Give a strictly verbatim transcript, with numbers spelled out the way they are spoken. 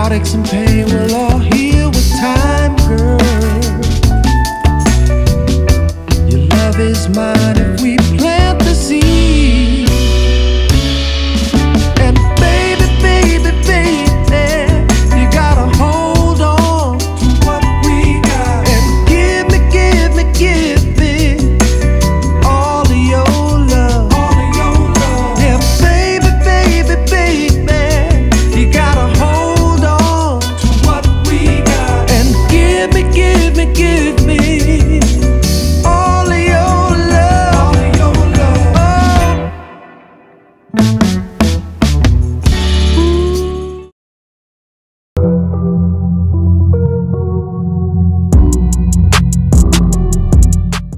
Heartaches and pain will all heal.